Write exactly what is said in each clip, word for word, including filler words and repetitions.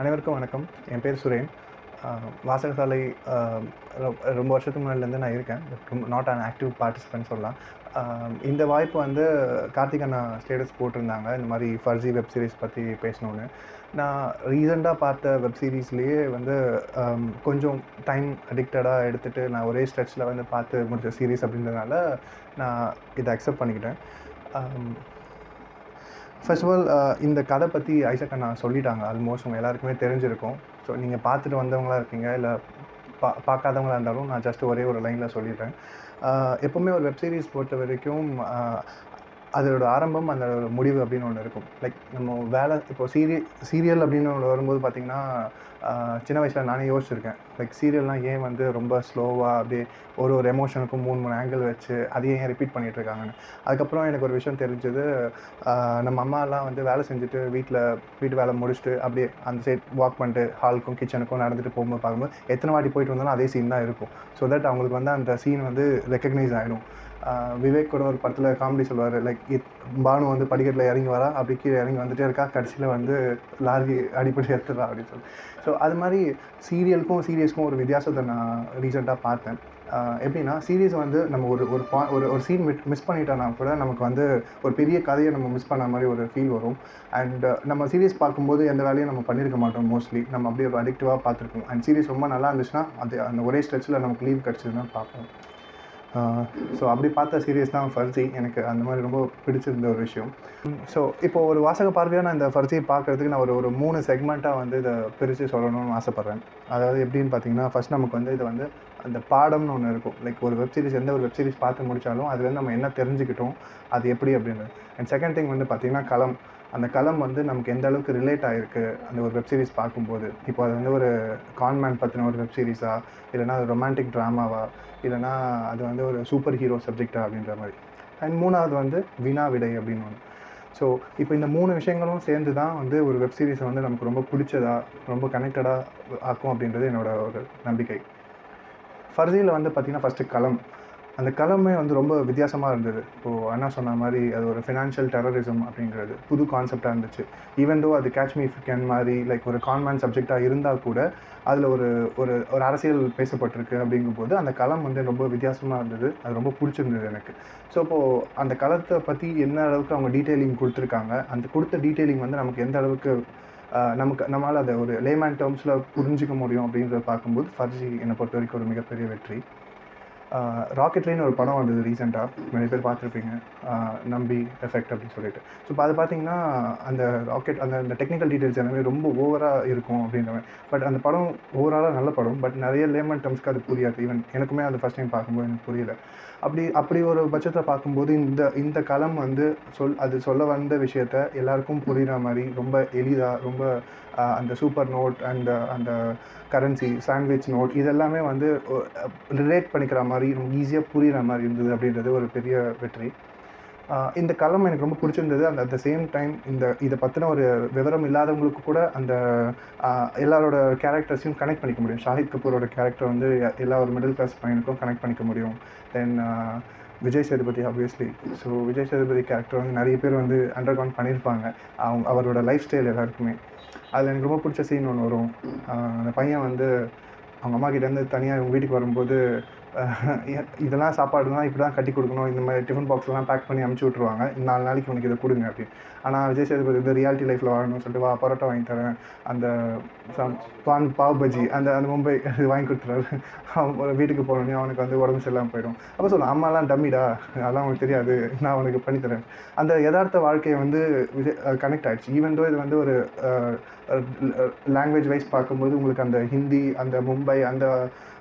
அனைவருக்கும் வணக்கம். என் பேர் சுரேன். வாசகசாலை ரொம்ப வருஷத்துக்கு முன்னாடிலேருந்து நான் இருக்கேன், நாட் அன் ஆக்டிவ் பார்ட்டிசிபென்ட் சொல்லலாம். இந்த வாய்ப்பு வந்து கார்த்திக் அண்ணா ஸ்டேட்டஸ் போட்டிருந்தாங்க, இந்த மாதிரி ஃபர்ஸி வெப் சீரிஸ் பற்றி பேசணுன்னு. நான் ரீசெண்டாக பார்த்த வெப் சீரிஸ்லேயே வந்து கொஞ்சம் டைம் அடிக்டடாக எடுத்துகிட்டு நான் ஒரே ஸ்ட்ரெச்சில் வந்து பார்த்து முடிச்ச சீரீஸ் அப்படின்றதுனால நான் இதை அக்செப்ட் பண்ணிக்கிட்டேன். ஃபர்ஸ்ட் ஆஃப் ஆல், இந்த கதை பற்றி ஐசக் அண்ணா சொல்லிட்டாங்க, ஆல்மோஸ்ட் உங்கள் எல்லாருக்குமே தெரிஞ்சிருக்கும். ஸோ நீங்கள் பார்த்துட்டு வந்தவங்களா இருக்கீங்க இல்லை பா பார்க்காதவங்களா இருந்தாலும் நான் ஜஸ்ட் ஒரே ஒரு லைனில் சொல்லிடுறேன். எப்போவுமே ஒரு வெப் சீரிஸ் பொறுத்த வரைக்கும் அதோட ஆரம்பம் அதோட முடிவு அப்படின்னு ஒன்று இருக்கும். லைக் நம்ம வேலை இப்போது சீரிய சீரியல் அப்படின்னு ஒன்று வரும்போது பார்த்திங்கன்னா, சின்ன வயசில் நானே யோசிச்சுருக்கேன், லைக் சீரியல்லாம் ஏன் வந்து ரொம்ப ஸ்லோவாக அப்படியே ஒரு ஒரு எமோஷனுக்கும் மூணு மூணு ஆங்கிள் வச்சு அதையே ஏன் ரிப்பீட் பண்ணிகிட்ருக்காங்கன்னு. அதுக்கப்புறம் எனக்கு ஒரு விஷயம் தெரிஞ்சது, நம்ம அம்மாலாம் வந்து வேலை செஞ்சுட்டு வீட்டில் வீட்டு வேலை முடிச்சுட்டு அப்படியே அந்த சைட் வாக் பண்ணிட்டு ஹாலுக்கும் கிச்சனுக்கும் நடந்துட்டு போகும்போது பார்க்கும்போது எத்தனை வாட்டி போய்ட்டு வந்தாலும் அதே சீன் தான் இருக்கும். ஸோ தட் அவங்களுக்கு வந்து அந்த சீன் வந்து ரெக்கக்னைஸ் ஆகிடும். விவேக் கூட ஒரு படத்தில் காமெடி சொல்லுவார், லைக் பானு வந்து படிக்கட்டில் இறங்கி வரா, அப்படி கீழே இறங்கி வந்துகிட்டே இருக்கா, கடைசியில் வந்து லாரி அடிப்படை எடுத்துடா அப்படின்னு சொல்லி. ஸோ அது மாதிரி சீரியலுக்கும் சீரியஸ்க்கும் ஒரு வித்தியாசத்தை நான் ரீசெண்டாக பார்த்தேன். எப்படின்னா, சீரியஸ் வந்து நம்ம ஒரு ஒரு பா ஒரு ஒரு சீன் மிட் மிஸ் பண்ணிட்டோன்னா கூட நமக்கு வந்து ஒரு பெரிய கதையை நம்ம மிஸ் பண்ண மாதிரி ஒரு ஃபீல் வரும். அண்ட் நம்ம சீரியஸ் பார்க்கும்போது எந்த வேலையும் நம்ம பண்ணியிருக்க மாட்டோம், மோஸ்ட்லி நம்ம அப்படியே ஒரு அடிக்டிவாக பார்த்துருக்கோம். அண்ட் சீரியஸ் ரொம்ப நல்லா இருந்துச்சுன்னா அது அந்த ஒரே ஸ்ட்ரெச்சில் நமக்கு லீவ் கிடச்சிதுன்னா பார்ப்போம். ஸோ அப்படி பார்த்த சீரியஸ் தான் ஃபர்ஸி. எனக்கு அந்த மாதிரி ரொம்ப பிடிச்சிருந்த ஒரு விஷயம். ஸோ இப்போது ஒரு வாசக பார்வையாக நான் இந்த ஃபர்ஸியை பார்க்குறதுக்கு நான் ஒரு ஒரு மூணு செக்மெண்ட்டாக வந்து இதை பிரித்து சொல்லணும்னு ஆசைப்பட்றேன். அதாவது எப்படின்னு பார்த்திங்கன்னா, ஃபஸ்ட் நமக்கு வந்து இது வந்து அந்த பாடம்னு ஒன்று இருக்கும். லைக் ஒரு வெப் சீரிஸ், எந்த ஒரு வெப் சீரிஸ் பார்த்து முடித்தாலும் அதுலேருந்து நம்ம என்ன தெரிஞ்சுக்கிட்டோம், அது எப்படி அப்படின்றது. அண்ட் செகண்ட் திங் வந்து பார்த்திங்கன்னா களம். அந்த களம் வந்து நமக்கு எந்த அளவுக்கு ரிலேட் ஆகிருக்கு அந்த ஒரு வெப் சீரிஸ் பார்க்கும்போது. இப்போ அது வந்து ஒரு கான்மேன் பற்றின ஒரு வெப் சீரிஸா, இல்லைனா அது ரொமான்டிக் ட்ராமாவா, இல்லைனா அது வந்து ஒரு சூப்பர் ஹீரோ சப்ஜெக்டா அப்படின்ற மாதிரி. அண்ட் மூணாவது வந்து வினா விடை அப்படின்னு ஒன்று. ஸோ இப்போ இந்த மூணு விஷயங்களும் சேர்ந்து தான் வந்து ஒரு வெப் சீரிஸை வந்து நமக்கு ரொம்ப பிடிச்சதா ரொம்ப கனெக்டடாக ஆக்கும் அப்படின்றது என்னோட ஒரு நம்பிக்கை. ஃபர்ஸியில் வந்து பார்த்திங்கன்னா ஃபஸ்ட்டு களம். அந்த களமே வந்து ரொம்ப வித்தியாசமாக இருந்தது. இப்போது அண்ணா சொன்ன மாதிரி அது ஒரு ஃபினான்ஷியல் டெரரிசம் அப்படிங்கிறது புது கான்செப்டாக இருந்துச்சு. ஈவன் தோ அது catch me if you can மாதிரி லைக் ஒரு கான்மேன் சப்ஜெக்டாக இருந்தால் கூட அதில் ஒரு ஒரு ஒரு அரசியல் பேசப்பட்டிருக்கு. அப்படிங்கும்போது அந்த களம் வந்து ரொம்ப வித்தியாசமாக இருந்தது, அது ரொம்ப பிடிச்சிருந்தது எனக்கு. ஸோ இப்போது அந்த களத்தை பற்றி என்ன அளவுக்கு அவங்க டீட்டெயிலிங் கொடுத்துருக்காங்க, அந்த கொடுத்த டீட்டெயிலிங் வந்து நமக்கு எந்த அளவுக்கு நமக்கு நம்மளால் அதை ஒரு லேமேன் டேர்ம்ஸில் புரிஞ்சிக்க முடியும் அப்படின்றத பார்க்கும்போது ஃபர்ஸி என்னை பொறுத்த வரைக்கும் ஒரு மிகப்பெரிய வெற்றி. ராக்கெட்ரின்னு ஒரு படம் வந்தது ரீசெண்டாக, நிறைய பேர் பார்த்துருப்பீங்க, நம்பி எஃபெக்ட் அப்படின்னு சொல்லிட்டு. ஸோ இப்போ அது பார்த்திங்கன்னா அந்த ராக்கெட் அந்த அந்த டெக்னிக்கல் டீட்டெயில்ஸ் எல்லாமே ரொம்ப ஓவராக இருக்கும் அப்படின்றவன். பட் அந்த படம் ஓவராலாக நல்ல படம், பட் நிறைய லேமன் டேர்ம்ஸ்க்கு அது புரியாது. ஈவன் எனக்குமே அது ஃபஸ்ட் டைம் பார்க்கும்போது எனக்கு புரியலை. அப்படி அப்படி ஒரு பட்சத்தில் பார்க்கும்போது இந்த இந்த களம் வந்து சொல் அது சொல்ல வந்த விஷயத்த எல்லாருக்கும் புரிகிற மாதிரி ரொம்ப எளிதாக ரொம்ப அந்த சூப்பர் நோட் அண்ட் அந்த கரன்சி சாண்ட்விச் நோட் இதெல்லாமே வந்து ரிலேட் பண்ணிக்கிற மாதிரி ரொம்ப ஈஸியாக புரிகிற மாதிரி இருந்தது அப்படின்றது ஒரு பெரிய வெற்றி. இந்த களம் எனக்கு ரொம்ப பிடிச்சிருந்தது. அந்த அட் த சேம் டைம் இந்த இதை பற்றின ஒரு விவரம் இல்லாதவங்களுக்கு கூட அந்த எல்லாரோட கேரக்டர்ஸையும் கனெக்ட் பண்ணிக்க முடியும். ஷாஹித் கபூரோட கேரக்டர் வந்து எல்லா ஒரு மிடில் கிளாஸ் பையனுக்கும் கனெக்ட் பண்ணிக்க முடியும். Then Vijay Sethupathi obviously. So Vijay Sethupathi character வந்து நிறைய பேர் வந்து அண்டர் கவுண்ட் பண்ணியிருப்பாங்க, அவங்க அவரோட லைஃப் ஸ்டைல் எல்லாருக்குமே. அதில் எனக்கு ரொம்ப பிடிச்ச சீன் ஒன்று வரும். அந்த பையன் வந்து அவங்க அம்மா கிட்டேருந்து தனியாக அவங்க வீட்டுக்கு வரும்போது இதெல்லாம் சாப்பாடுலாம் இப்படி தான் கட்டி கொடுக்கணும், இந்த மாதிரி டிஃபன் பாக்ஸ்லாம் பேக் பண்ணி அமுச்சு விட்ருவாங்க, நாலு நாளைக்கு உனக்கு இதை கொடுங்க அப்படின்னு. ஆனால் விஜய் சேதுபதி வந்து ரியாலிட்டி லைஃப்பில் வாங்கணும்னு சொல்லிட்டு வா பரோட்டா வாங்கி தரேன், அந்த பான் பாவ் பஜ்ஜி அந்த அந்த மும்பை அது வாங்கி கொடுத்துறாரு. அவன் வீட்டுக்கு போனோடனே அவனுக்கு வந்து உடம்பு சரியில்லாமல் போயிடும். அப்போ சொல்லலாம் அம்மாலாம் டம்மிடா, அதெல்லாம் அவனுக்கு தெரியாது, நான் அவனுக்கு பண்ணித்தரேன். அந்த யதார்த்த வாழ்க்கையை வந்து விஜய் கனெக்ட் ஆகிடுச்சு. ஈவன் தோ இது வந்து ஒரு லாங்குவேஜ் வைஸ் பார்க்கும்போது உங்களுக்கு அந்த ஹிந்தி அந்த மும்பை அந்த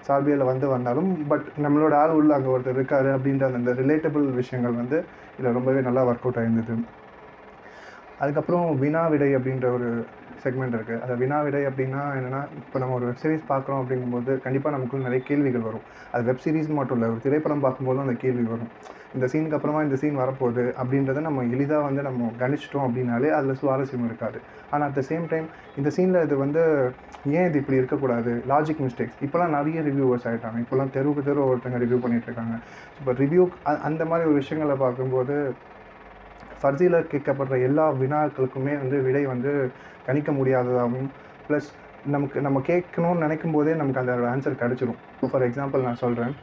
சார்பியில் வந்து வந்தாலும் பட் நம்மளோட ஆள் உள்ள அங்கே ஒருத்தர் இருக்காரு அப்படின்ற அந்த ரிலேட்டபிள் விஷயங்கள் வந்து இதில் ரொம்பவே நல்லா ஒர்க் அவுட் ஆகிருந்தது. அதுக்கப்புறம் வினா விடை அப்படின்ற ஒரு செக்மெண்ட் இருக்குது. அது வினா விடை அப்படின்னா என்னென்னா, இப்போ நம்ம ஒரு வெப் சீரிஸ் பார்க்குறோம் அப்படிங்கும்போது கண்டிப்பாக நமக்குள்ள நிறைய கேள்விகள் வரும். அது வெப் சீரிஸ் மட்டும் இல்லை, ஒரு திரைப்படம் பார்க்கும்போதும் அந்த கேள்வி வரும். இந்த சீனுக்கு அப்புறமா இந்த சீன் வரப்போகுது அப்படின்றத நம்ம எளிதாக வந்து நம்ம கணிச்சிட்டோம் அப்படின்னாலே அதில் சுவாரஸ்யம் இருக்காது. ஆனால் அட் த சேம் டைம் இந்த சீனில் இது வந்து ஏன் இது இப்படி இருக்கக்கூடாது, லாஜிக் மிஸ்டேக்ஸ் இப்போலாம் நிறைய ரிவ்யூவர்ஸ் ஆகிட்டாங்க, இப்போலாம் தெருவுக்கு தெரு ஒருத்தங்க ரிவ்யூ பண்ணிகிட்ருக்காங்க. இப்போ ரிவ்யூ அந்த மாதிரி ஒரு விஷயங்களை பார்க்கும்போது ஃபர்ஸியில் கேட்கப்படுற எல்லா வினாக்களுக்குமே வந்து விடை வந்து கணிக்க முடியாததாகவும் ப்ளஸ் நமக்கு நம்ம கேட்கணும்னு நினைக்கும் போதே நமக்கு அதோட ஆன்சர் கிடச்சிடும். ஃபார் எக்ஸாம்பிள் நான் சொல்கிறேன்,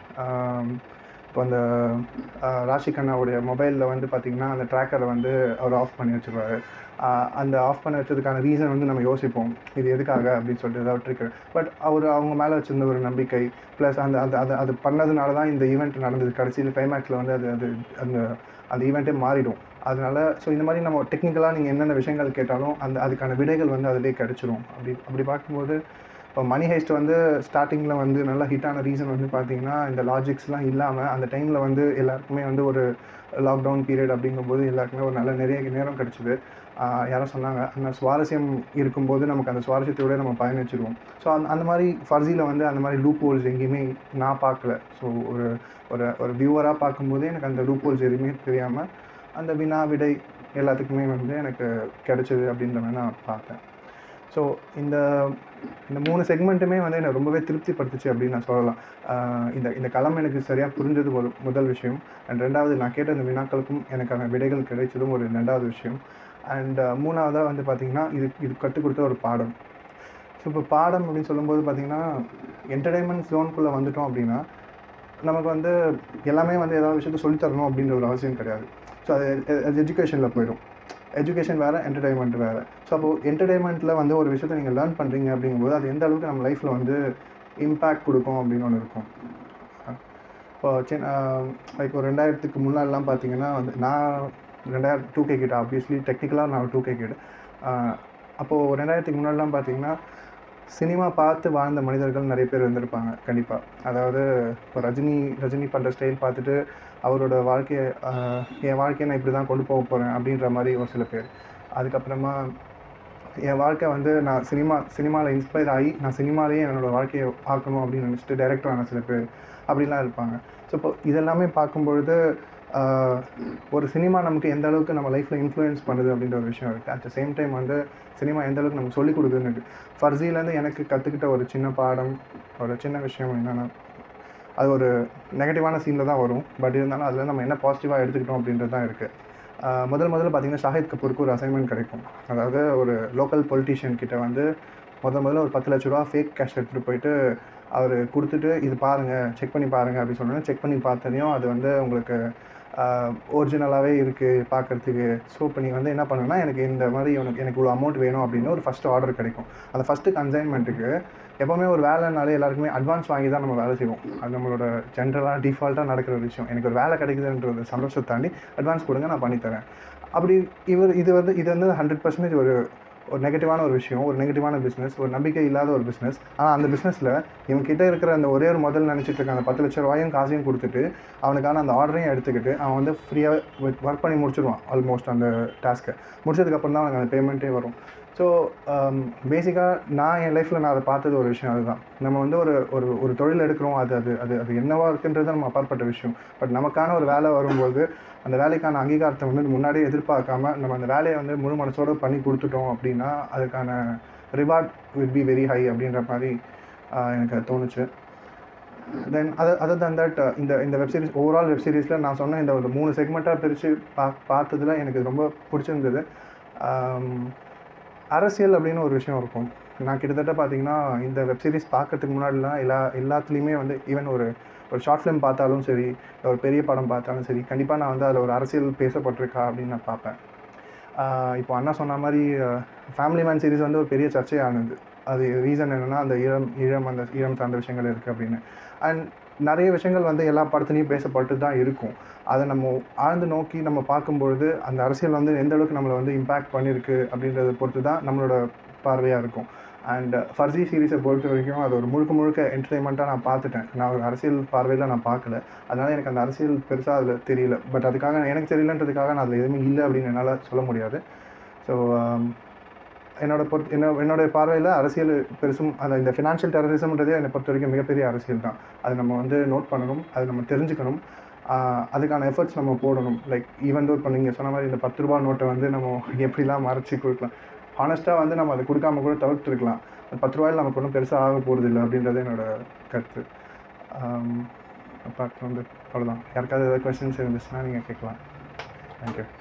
இப்போ அந்த ராஷிகண்ணாவுடைய மொபைலில் வந்து பார்த்திங்கன்னா அந்த ட்ராக்கரை வந்து அவர் ஆஃப் பண்ணி வச்சுருவார். அந்த ஆஃப் பண்ண வச்சதுக்கான ரீசன் வந்து நம்ம யோசிப்போம், இது எதுக்காக அப்படின்னு சொல்லிட்டு ஏதாவது ட்ரிக். பட் அவர் அவங்க மேலே வச்சுருந்த ஒரு நம்பிக்கை ப்ளஸ் அந்த அந்த அது அது பண்ணதுனால தான் இந்த ஈவெண்ட் நடந்தது. கடைசியில் கிளைமேக்ஸில் வந்து அது அது அந்த அந்த ஈவெண்ட்டே மாறிடும். அதனால் ஸோ இந்த மாதிரி நம்ம டெக்னிக்கலாக நீங்கள் என்னென்ன விஷயங்கள் கேட்டாலும் அந்த அதுக்கான விடைகள் வந்து அதிலே கிடச்சிரும். அப்படி அப்படி பார்க்கும்போது இப்போ மணி ஹைஸ்ட் வந்து ஸ்டார்டிங்கில் வந்து நல்லா ஹிட்டான ரீசன் வந்து பார்த்திங்கன்னா இந்த லாஜிக்ஸ்லாம் இல்லாமல் அந்த டைமில் வந்து எல்லாருக்குமே வந்து ஒரு லாக்டவுன் பீரியட் அப்படிங்கும்போது எல்லாருக்குமே ஒரு நல்ல நிறைய நேரம் கிடச்சிது. யாரும் சொன்னாங்க அந்த சுவாரஸ்யம் இருக்கும்போது நமக்கு அந்த சுவாரஸ்யத்தோடய நம்ம பயணிச்சிடுவோம். ஸோ அந்த அந்த மாதிரி ஃபர்ஸியில் வந்து அந்த மாதிரி லூப் ஹோல்ஸ் எங்கேயுமே நான் பார்க்கல. ஸோ ஒரு ஒரு ஒரு வியூவராக பார்க்கும்போதே எனக்கு அந்த லூப் ஹோல்ஸ் எதுவுமே தெரியாமல் அந்த வினா விடை எல்லாத்துக்குமே வந்து எனக்கு கிடைச்சது அப்படின்ற மாதிரி நான் பார்த்தேன். ஸோ இந்த இந்த மூணு செக்மெண்ட்டுமே வந்து என்னை ரொம்பவே திருப்திப்படுத்துச்சு அப்படின்னு நான் சொல்லலாம். இந்த இந்த களம் எனக்கு சரியாக புரிஞ்சது ஒரு முதல் விஷயம். அண்ட் ரெண்டாவது நான் கேட்ட அந்த வினாக்களுக்கும் எனக்கான விடைகள் கிடைச்சதும் ஒரு ரெண்டாவது விஷயம். அண்ட் மூணாவதாக வந்து பார்த்திங்கன்னா இது இது கற்றுக் கொடுத்த ஒரு பாடம். ஸோ இப்போ பாடம் அப்படின்னு சொல்லும்போது பார்த்திங்கன்னா என்டர்டெயின்மெண்ட் ஜோனுக்குள்ளே வந்துட்டோம் அப்படின்னா நமக்கு வந்து எல்லாமே வந்து ஏதாவது விஷயத்த சொல்லித்தரணும் அப்படின்ற ஒரு அவசியம் கிடையாது. ஸோ அது அது எஜுகேஷனில் போயிடும். எஜுகேஷன் வேறு, என்டர்டெயின்மெண்ட் வேறு. ஸோ அப்போது என்டர்டெயின்மெண்ட்டில் வந்து ஒரு விஷயத்தை நீங்கள் லேர்ன் பண்ணுறீங்க அப்படிங்கும்போது அது எந்த அளவுக்கு நம்ம லைஃப்பில் வந்து இம்பேக்ட் கொடுக்கும் அப்படின்னு ஒன்று இருக்கும். இப்போ சின்ன லைக் ஒரு ரெண்டாயிரத்துக்கு முன்னாடிலாம் பார்த்திங்கன்னா வந்து நான் ரெண்டாயிரம் டூ கே கிட்ட ஆப்வியஸ்லி டெக்னிக்கலாக நான் டூ கே கிட்ட அப்போது ரெண்டாயிரத்துக்கு முன்னாடிலாம் பார்த்திங்கன்னா சினிமா பார்த்து வாழ்ந்த மனிதர்கள் நிறைய பேர் இருந்திருப்பாங்க கண்டிப்பாக. அதாவது இப்போ ரஜினி ரஜினி பண்ணுற ஸ்டைல் பார்த்துட்டு அவரோட வாழ்க்கையை என் வாழ்க்கையை நான் இப்படி தான் கொண்டு போக போகிறேன் அப்படின்ற மாதிரி ஒரு சில பேர். அதுக்கப்புறமா என் வாழ்க்கை வந்து நான் சினிமா சினிமாவில் இன்ஸ்பயர் ஆகி நான் சினிமாலேயே என்னோடய வாழ்க்கையை பார்க்கணும் அப்படின்னு நினச்சிட்டு டைரக்டரான சில பேர் அப்படிலாம் இருப்பாங்க. ஸோ இப்போ இதெல்லாமே பார்க்கும்பொழுது ஒரு சினிமா நமக்கு எந்த அளவுக்கு நம்ம லைஃப்பில் இன்ஃப்ளூயன்ஸ் பண்ணுது அப்படின்ற ஒரு விஷயம் இருக்குது. அட் த சேம் டைம் வந்து சினிமா எந்த அளவுக்கு நமக்கு சொல்லிக் கொடுக்குதுன்னு இருக்குது. ஃபர்ஸிலேருந்து எனக்கு கற்றுக்கிட்ட ஒரு சின்ன பாடம் ஒரு சின்ன விஷயம் என்னென்னா அது ஒரு நெகட்டிவான சீனில் தான் வரும். பட் இருந்தாலும் அதில் நம்ம என்ன பாசிட்டிவாக எடுத்துக்கிட்டோம் அப்படின்றது தான் இருக்குது. முதல் முதல்ல பார்த்திங்கன்னா ஷாஹித் கபூருக்கு ஒரு அசைன்மெண்ட் கிடைக்கும். அதாவது ஒரு லோக்கல் பொலிட்டிஷியன் கிட்டே வந்து முதல் முதல்ல ஒரு பத்து லட்ச ரூபா ஃபேக் கேஷ் எடுத்துகிட்டு போயிட்டு அவர் கொடுத்துட்டு இது பாருங்கள், செக் பண்ணி பாருங்கள் அப்படின்னு சொன்னோன்னா செக் பண்ணி பார்த்ததையும் அது வந்து உங்களுக்கு ஒரிஜினலாகவே இருக்குது பார்க்குறதுக்கு. ஸோ இப்போ நீங்கள் வந்து என்ன பண்ணுன்னா எனக்கு இந்த மாதிரி எனக்கு எனக்கு இவ்வளோ அமௌண்ட் வேணும் அப்படின்னு ஒரு ஃபஸ்ட்டு ஆர்டர் கிடைக்கும். அந்த ஃபஸ்ட்டு கன்சைன்மெண்ட்டுக்கு எப்போவுமே ஒரு வேலைனாலே எல்லாருக்குமே அட்வான்ஸ் வாங்கி தான் நம்ம வேலை செய்வோம். அது நம்மளோட ஜென்ரலாக டிஃபால்ட்டாக நடக்கிற ஒரு விஷயம். எனக்கு ஒரு வேலை கிடைக்குதுன்றது சந்தோஷத்தை தாண்டி அட்வான்ஸ் கொடுங்க நான் பண்ணித்தரேன் அப்படி. இவர் இது வந்து இது வந்து ஹண்ட்ரட் பர்சன்டேஜ் ஒரு ஒரு நெகட்டிவான ஒரு விஷயம், ஒரு நெகட்டிவான பிஸ்னஸ், ஒரு நம்பிக்கை இல்லாத ஒரு பிஸ்னஸ். ஆனால் அந்த பிஸ்னஸில் இவங்ககிட்ட இருக்கிற அந்த ஒரே ஒரு முதல் நினச்சிட்டு இருக்க அந்த பத்து லட்ச ரூபாயும் காசையும் கொடுத்துட்டு அவனுக்கான அந்த ஆர்டரையும் எடுத்துக்கிட்டு அவன் வந்து ஃப்ரீயாக ஒர்க் பண்ணி முடிச்சிடுவான். ஆல்மோஸ்ட் அந்த டாஸ்க்கை முடிச்சதுக்கப்புறம் தான் அவனுக்கு அந்த பேமெண்ட்டே வரும். ஸோ பேசிக்காக நான் என் லைஃப்பில் நான் அதை பார்த்தது ஒரு விஷயம். அதுதான் நம்ம வந்து ஒரு ஒரு ஒரு தொழில் எடுக்கிறோம். அது அது அது அது என்னவாக இருக்குன்றது நம்ம அப்பாற்பட்ட விஷயம். பட் நமக்கான ஒரு வேலை வரும்போது அந்த வேலைக்கான அங்கீகாரத்தை வந்து முன்னாடியே எதிர்பார்க்காம நம்ம அந்த வேலையை வந்து முழு மனசோடு பண்ணி கொடுத்துட்டோம் அப்படின்னா அதுக்கான reward will be very high அப்படின்ற மாதிரி எனக்கு அது தோணுச்சு. தென் அதை அதர் தன் தட் இந்த இந்த வெப்சீரிஸ் ஓவரால் வெப்சீரிஸில் நான் சொன்ன இந்த ஒரு மூணு செக்மெண்ட்டாக பிரித்து பா பார்த்ததில் எனக்கு ரொம்ப பிடிச்சிருந்தது. அரசியல் அப்படின்னு ஒரு விஷயம் இருக்கும். நான் கிட்டத்தட்ட பார்த்திங்கன்னா இந்த வெப்சீரிஸ் பார்க்கறதுக்கு முன்னாடிலாம் எல்லா எல்லாத்துலேயுமே வந்து ஈவன் ஒரு ஒரு ஷார்ட் ஃபிலிம் பார்த்தாலும் சரி, ஒரு பெரிய படம் பார்த்தாலும் சரி, கண்டிப்பாக நான் வந்து அதில் ஒரு அரசியல் பேசப்பட்டிருக்கா அப்படின்னு நான் பார்ப்பேன். இப்போ அண்ணா சொன்ன மாதிரி ஃபேமிலி மேன் சீரிஸ் வந்து ஒரு பெரிய சர்ச்சையானது. அது ரீசன் என்னென்னா அந்த ஈழம் ஈழம் அந்த ஈழம் சார்ந்த விஷயங்கள் இருக்குது அப்படின்னு. அண்ட் நிறைய விஷயங்கள் வந்து எல்லா படத்துலேயும் பேசப்பட்டு தான் இருக்கும். அதை நம்ம ஆழ்ந்து நோக்கி நம்ம பார்க்கும்பொழுது அந்த அரசியல் வந்து எந்த அளவுக்கு நம்மளை வந்து இம்பேக்ட் பண்ணியிருக்கு அப்படின்றத பொறுத்து தான் நம்மளோட பார்வையாக இருக்கும். அண்ட் ஃபர்ஸி சீரீஸை பொறுத்த வரைக்கும் அது ஒரு முழுக்க முழுக்க என்டர்டெயின்மெண்ட்டாக நான் பார்த்துட்டேன். நான் ஒரு அரசியல் பார்வையில் நான் பார்க்கல. அதனால் எனக்கு அந்த அரசியல் பெருசாக அதில் தெரியல. பட் அதுக்காக எனக்கு தெரியலன்றதுக்காக நான் அதில் எதுவுமே இல்லை அப்படின்னு என்னால் சொல்ல முடியாது. ஸோ என்னோட பொறுத்து என்ன என்னோடய பார்வையில் அரசியல் பெருசும் அந்த இந்த ஃபினான்ஷியல் டெரரிசம்ன்றதே என்னை பொறுத்த வரைக்கும் மிகப்பெரிய அரசியல் தான். அது நம்ம வந்து நோட் பண்ணணும், அது நம்ம தெரிஞ்சுக்கணும், அதுக்கான எஃபர்ட்ஸ் நம்ம போடணும். லைக் ஈவன் தோ இப்போ நீங்கள் சொன்ன மாதிரி இந்த பத்து ரூபா நோட்டை வந்து நம்ம எப்படிலாம் மறைச்சி கொடுக்கலாம். ஹானஸ்ட்டாக வந்து நம்ம அதை கொடுக்காம கூட தவிர்த்துருக்கலாம். அந்த பத்து ரூபாயில் நமக்கு ஒன்றும் பெருசாக ஆக போகிறது இல்லை அப்படின்றது என்னோடய கருத்து. அப்புறம் வந்து அவ்வளோதான். யாருக்காவது ஏதாவது கொஸ்டின்ஸ் இருந்துச்சுன்னா நீங்கள் கேட்கலாம். தேங்க்யூ.